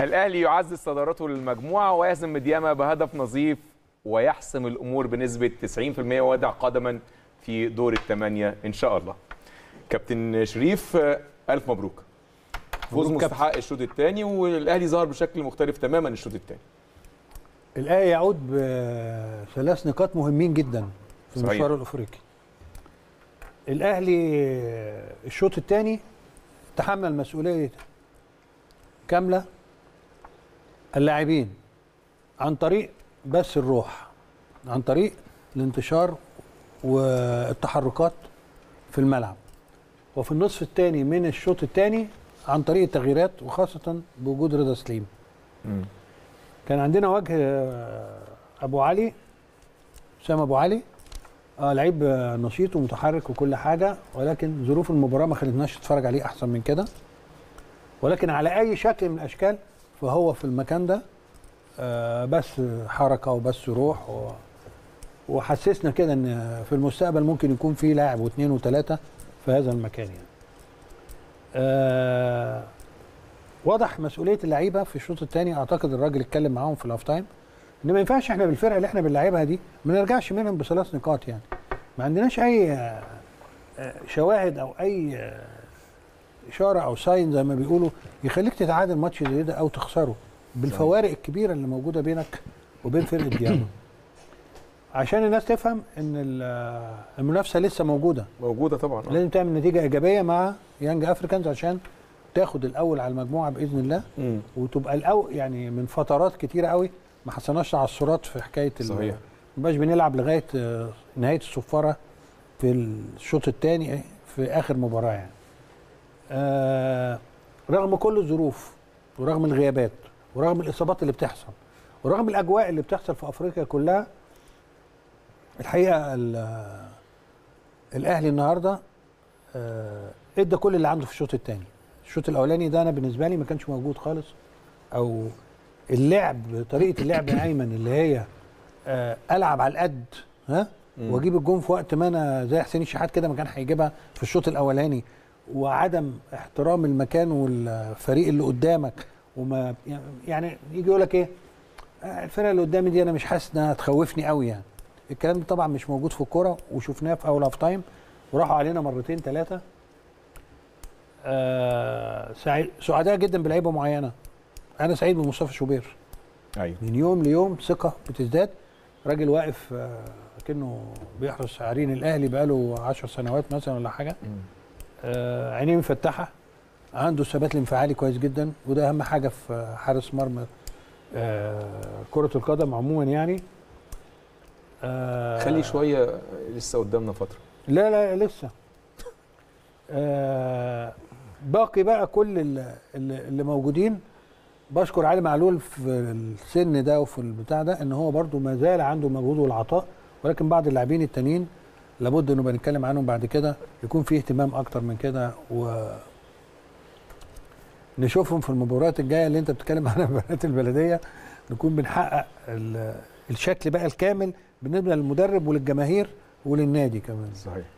الأهلي يعزز صدارته للمجموعة ويهزم مديامه بهدف نظيف ويحسم الأمور بنسبة 90% ويضع قدما في دور الثمانية إن شاء الله. كابتن شريف ألف مبروك. فوز مستحق الشوط الثاني والأهلي ظهر بشكل مختلف تماما الشوط الثاني. الأهلي يعود بثلاث نقاط مهمين جدا في المشوار الأفريقي. الأهلي الشوط الثاني تحمل مسؤولية كاملة اللاعبين عن طريق بس الروح، عن طريق الانتشار والتحركات في الملعب، وفي النصف الثاني من الشوط الثاني عن طريق التغييرات وخاصة بوجود رضا سليم. كان عندنا وجه أبو علي، أسامة أبو علي، لعيب نشيط ومتحرك وكل حاجة، ولكن ظروف المباراة ما خلتناش نتفرج عليه أحسن من كده، ولكن على أي شكل من الأشكال فهو في المكان ده بس حركة وبس روح وحسسنا كده إن في المستقبل ممكن يكون في لاعب واثنين وثلاثة في هذا المكان يعني. وضح مسؤولية اللعيبة في الشوط الثاني، أعتقد الراجل اتكلم معاهم في الأوف تايم إن ما ينفعش إحنا بالفرقة اللي إحنا بنلعبها دي ما نرجعش منهم بثلاث نقاط يعني. ما عندناش أي شواهد أو أي إشارة أو ساين زي ما بيقولوا يخليك تتعادل ماتش زي ده أو تخسره بالفوارق الكبيرة اللي موجودة بينك وبين فرقة ديابة. عشان الناس تفهم ان المنافسه لسه موجوده طبعا، لازم تعمل نتيجه ايجابيه مع يانج افريكانز عشان تاخد الاول على المجموعه باذن الله، وتبقى الاول يعني. من فترات كتيره قوي ما حصلناش تعثرات في حكايه صحيح، ما بقاش بنلعب لغايه نهايه الصفاره في الشوط الثاني في اخر مباراه يعني. رغم كل الظروف ورغم الغيابات ورغم الاصابات اللي بتحصل ورغم الاجواء اللي بتحصل في افريقيا كلها، الحقيقه الاهلي النهارده ادى كل اللي عنده في الشوط الثاني. الشوط الاولاني ده انا بالنسبه لي ما كانش موجود خالص، او اللعب طريقه اللعب ايمن اللي هي العب على القد واجيب الجون في وقت ما انا زي حسيني الشحات كده ما كان هيجيبها في الشوط الاولاني، وعدم احترام المكان والفريق اللي قدامك، وما يعني يجي يقول لك ايه الفرقه اللي قدامي دي انا مش حاسس انها تخوفني قوي يعني. الكلام ده طبعا مش موجود في الكوره وشفناه في اول هاف تايم، وراحوا علينا مرتين ثلاثه. سعداء جدا بلعيبه معينه، انا سعيد بمصطفى شوبير. ايوه، من يوم ليوم ثقه بتزداد، راجل واقف كأنه بيحرس عارين الاهلي بقاله 10 سنوات مثلا ولا حاجه. عينيه مفتحه، عنده الثبات الانفعالي كويس جدا، وده اهم حاجه في حارس مرمى كره القدم عموما يعني. خلي شويه لسه قدامنا فتره. لا لا لسه. باقي بقى كل اللي موجودين. بشكر علي معلول في السن ده وفي البتاع ده ان هو برده ما زال عنده مجهود والعطاء، ولكن بعض اللاعبين التانيين لابد انه بنتكلم عنهم بعد كده يكون في اهتمام اكتر من كده، ونشوفهم في المباريات الجايه اللي انت بتتكلم عنها، مباريات البلديه، نكون بنحقق الشكل بقى الكامل بالنسبه للمدرب وللجماهير وللنادي كمان. صحيح.